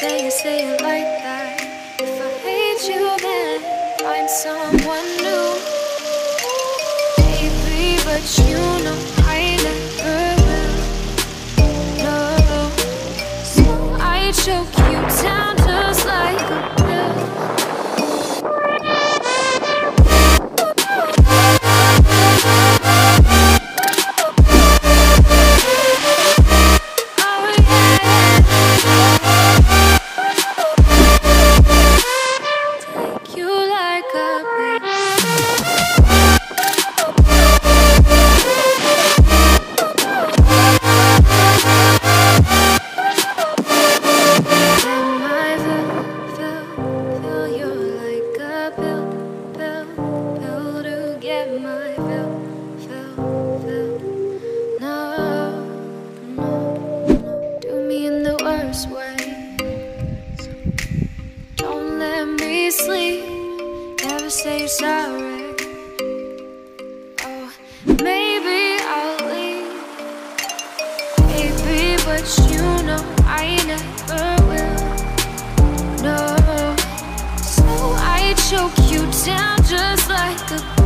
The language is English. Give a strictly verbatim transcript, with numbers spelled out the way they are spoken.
say it, say it like that. If I hate you, then find someone new. Baby, but you know I never will. No, so I choke you down just like a pill. Choke you down just like a